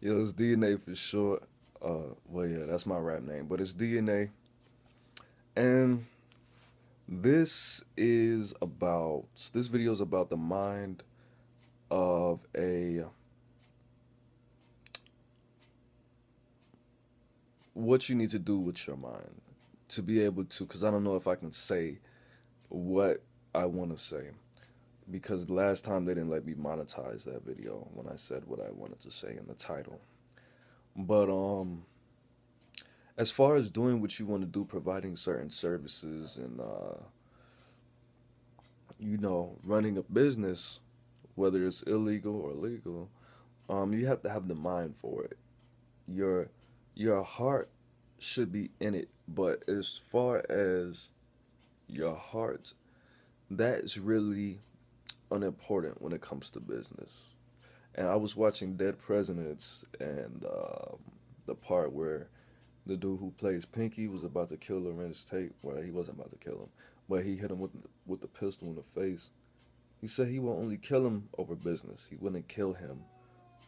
Yo, it's DNA for short. Well, yeah, that's my rap name, but it's DNA. And this video is about the mind of a, what you need to do with your mind to be able to, because I don't know if I can say what I want to say, because last time they didn't let me monetize that video when I said what I wanted to say in the title. But as far as doing what you want to do, providing certain services and, you know, running a business, whether it's illegal or legal, you have to have the mind for it. Your heart should be in it, but as far as your heart, that's really unimportant when it comes to business. And I was watching Dead Presidents, and the part where the dude who plays Pinky was about to kill Lorenz Tate. Well, he wasn't about to kill him, but he hit him with the pistol in the face. He said he will only kill him over business. He wouldn't kill him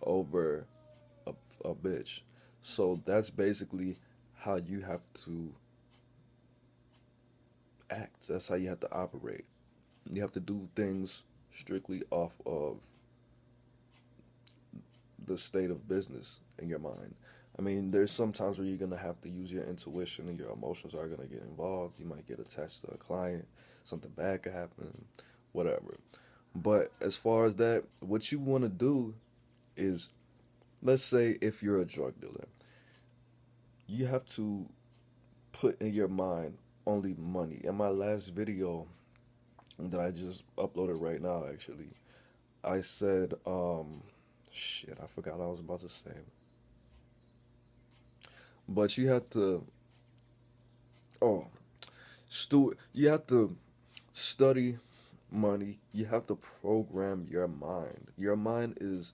over a bitch. So that's basically how you have to act. That's how you have to operate. You have to do things strictly off of the state of business in your mind. I mean, there's some times where you're going to have to use your intuition and your emotions are going to get involved. You might get attached to a client. Something bad could happen, whatever. But as far as that, what you want to do is, let's say if you're a drug dealer, you have to put in your mind only money. In my last video that I just uploaded right now, actually, I said, shit, I forgot what I was about to say. But you have to, you have to study money. You have to program your mind. Your mind is,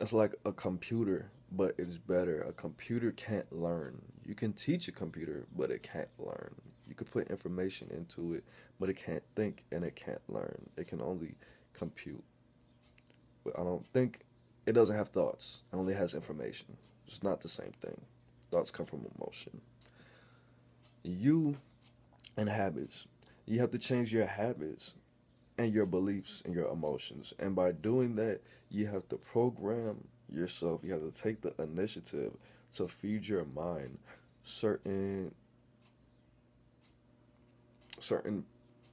it's like a computer, but it's better. A computer can't learn. You can teach a computer, but it can't learn. You can put information into it, but it can't think and it can't learn. It can only compute. But I don't think, it doesn't have thoughts. It only has information. It's not the same thing. Thoughts come from emotion. You and habits. You have to change your habits and your beliefs and your emotions. And by doing that, you have to program yourself. You have to take the initiative to feed your mind certain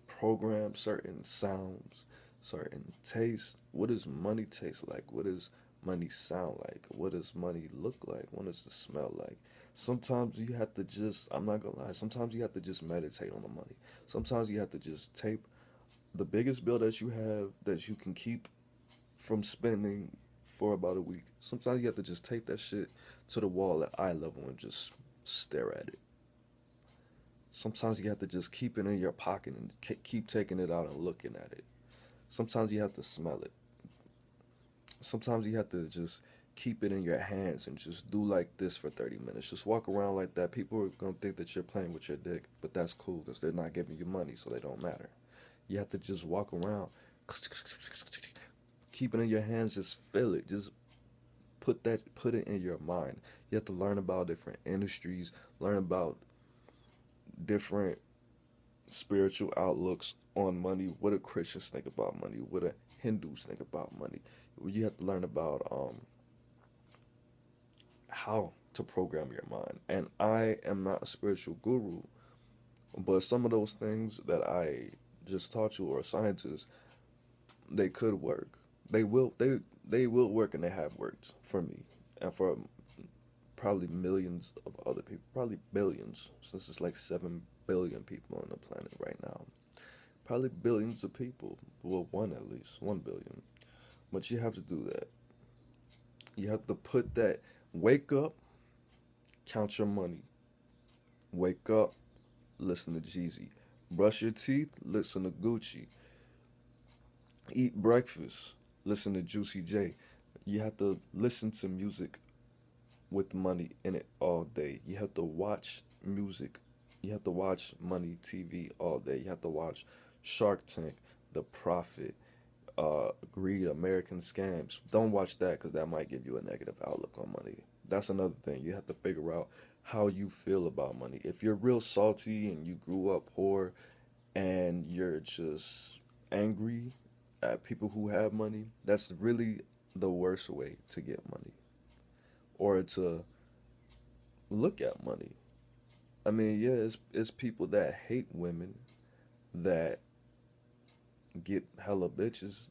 programs, certain sounds, certain taste. What does money taste like? What does money sound like? What does money look like? What does it smell like? Sometimes you have to just, I'm not gonna lie, sometimes you have to just meditate on the money. Sometimes you have to just tape the biggest bill that you have that you can keep from spending for about a week. Sometimes you have to just tape that shit to the wall at eye level and just stare at it. Sometimes you have to just keep it in your pocket and keep taking it out and looking at it. Sometimes you have to smell it. Sometimes you have to just keep it in your hands and just do like this for 30 minutes. Just walk around like that. People are going to think that you're playing with your dick, but that's cool because they're not giving you money, so they don't matter. You have to just walk around, keep it in your hands, just feel it. Just put it in your mind. You have to learn about different industries, learn about different spiritual outlooks on money. What do Christians think about money? What do Hindus think about money? You have to learn about how to program your mind. And I am not a spiritual guru, but some of those things that I just taught you or scientists, they could work. They will work, and they have worked for me and for probably millions of other people, probably billions, since it's like 7 billion people on the planet right now. Probably billions of people, well, one at least, 1 billion. But you have to do that. You have to put that, wake up, count your money. Wake up, listen to Jeezy. Brush your teeth, listen to Gucci. Eat breakfast, listen to Juicy J. You have to listen to music with money in it all day. You have to watch music. You have to watch money TV all day. You have to watch Shark Tank, The Profit, Greed, American Scams. Don't watch that because that might give you a negative outlook on money. That's another thing. You have to figure out how you feel about money. If you're real salty and you grew up poor and you're just angry at people who have money, that's really the worst way to get money or to look at money. I mean, yeah, it's people that hate women that get hella bitches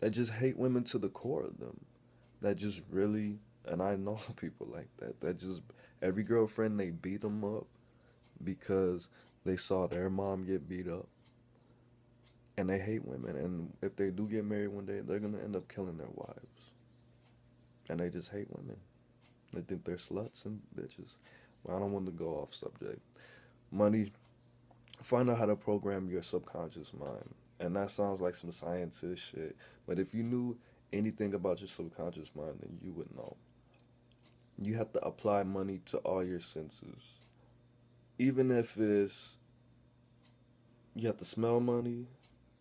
that just hate women to the core of them. That just really, and I know people like that, that just every girlfriend they beat them up because they saw their mom get beat up. And they hate women, and if they do get married one day, they're going to end up killing their wives. And they just hate women. They think they're sluts and bitches. But I don't want to go off subject. Money, find out how to program your subconscious mind. And that sounds like some scientist shit. But if you knew anything about your subconscious mind, then you would know. You have to apply money to all your senses. Even if it's, you have to smell money,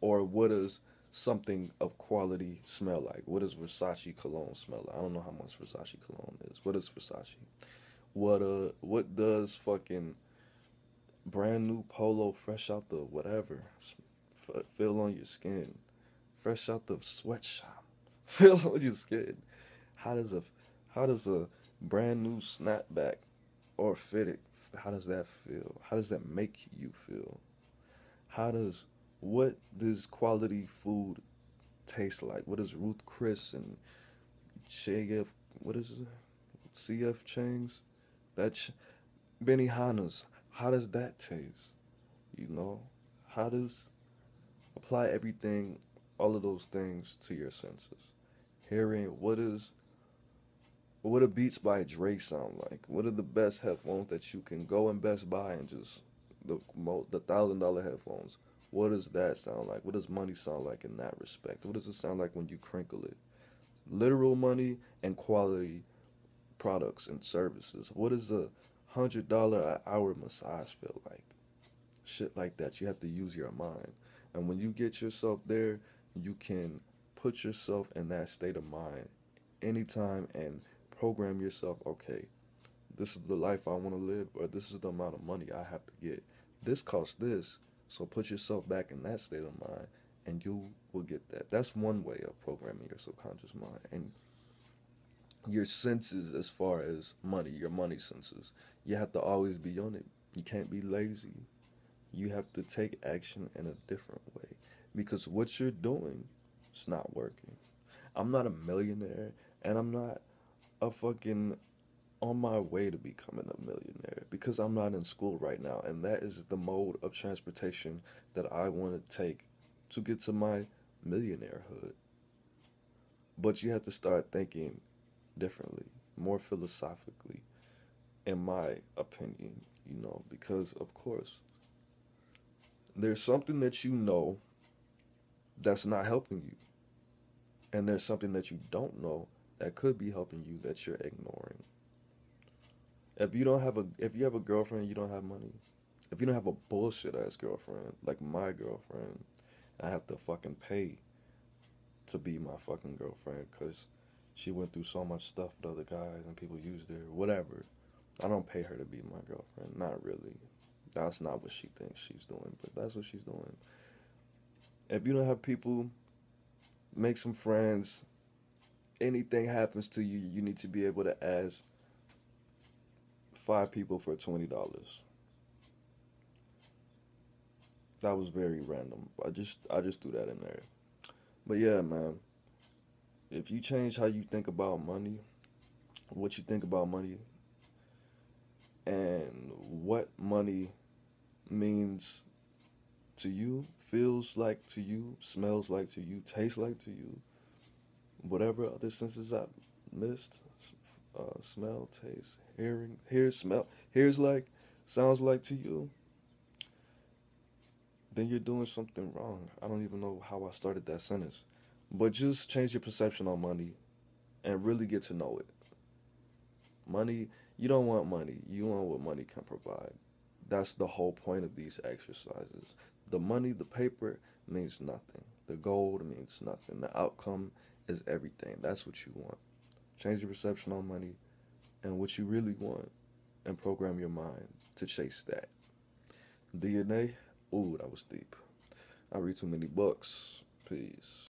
or what does something of quality smell like? What does Versace cologne smell like? I don't know how much Versace cologne is. What is Versace? What does fucking brand new Polo fresh out the whatever feel on your skin? Fresh out the sweatshop feel on your skin. How does a brand new snapback or fitted, how does that feel? How does that make you feel? What does quality food taste like? What is Ruth Chris and cf changs, that's benny hans, how does that taste? You know, how does apply everything, all of those things to your senses. Hearing, what do Beats by Dre sound like? What are the best headphones that you can go and Best Buy and just the $1,000 headphones? What does that sound like? What does money sound like in that respect? What does it sound like when you crinkle it? Literal money and quality products and services. What does a $100 an hour massage feel like? Shit like that. You have to use your mind. And when you get yourself there, you can put yourself in that state of mind anytime and program yourself, okay, this is the life I want to live, or this is the amount of money I have to get. This costs this. So put yourself back in that state of mind, and you will get that. That's one way of programming your subconscious mind. And your senses as far as money, your money senses. You have to always be on it. You can't be lazy. You have to take action in a different way. Because what you're doing is not working. I'm not a millionaire, and I'm not a fucking on my way to becoming a millionaire, because I'm not in school right now, and that is the mode of transportation that I want to take to get to my millionairehood. But you have to start thinking differently, more philosophically, in my opinion, you know, because of course there's something that you know that's not helping you, and there's something that you don't know that could be helping you that you're ignoring. If you have a girlfriend, you don't have money. If you don't have a bullshit ass girlfriend, like my girlfriend, I have to fucking pay to be my fucking girlfriend because she went through so much stuff with other guys and people used her, whatever. I don't pay her to be my girlfriend, not really. That's not what she thinks she's doing, but that's what she's doing. If you don't have people, make some friends. Anything happens to you, you need to be able to ask 5 people for $20. That was very random. I just threw that in there. But yeah, man, if you change how you think about money, what you think about money, and what money means to you, feels like to you, smells like to you, tastes like to you, whatever other senses I've missed. Smell, taste, hearing, hears like, sounds like to you, then you're doing something wrong. I don't even know how I started that sentence. But just change your perception on money and really get to know it. Money, you don't want money. You want what money can provide. That's the whole point of these exercises. The money, the paper means nothing. The goal means nothing. The outcome is everything. That's what you want. Change your perception on money and what you really want, and program your mind to chase that. DNA? Ooh, that was deep. I read too many books. Peace.